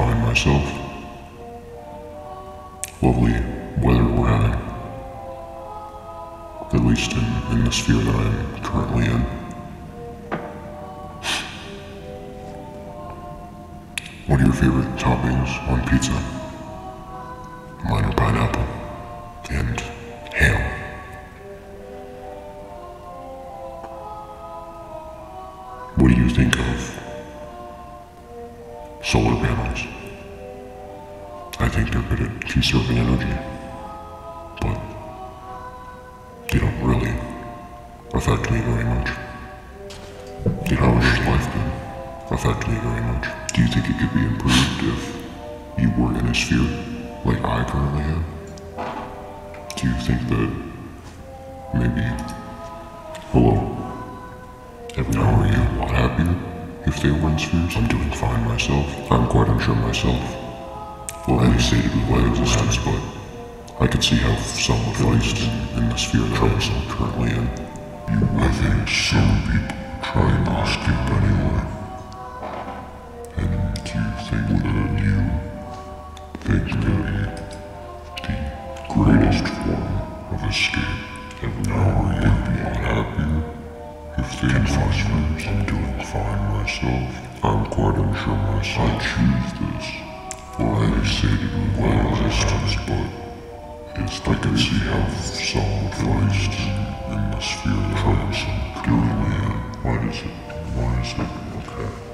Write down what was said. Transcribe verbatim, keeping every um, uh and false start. find myself. Lovely weather we're having, at least in, in the sphere that I am currently in. What are your favorite toppings on pizza? Mine are pineapple and ham. What do you think of solar panels? I think they're good at conserving energy, but they don't really affect me very much. You know, how has life been affecting me very much? Do you think it could be improved if you were in a sphere like I currently am? Do you think that maybe, hello, everyone are you a lot happier if they were in spheres? I'm doing fine myself. I'm quite unsure myself. Well, I stated with my existence, but I could see how some would at least in, in the sphere that I'm currently in. You, I think some people try and escape anywhere. And do you think that you think that the greatest form of escape ever would be unhappier if they can find spheres? I'm doing fine myself. I'm quite unsure myself. I choose this. Well, I stated with my existence, but it's like I see how some would place in the sphere that I'm currently in. Why does it? Why is it? Okay.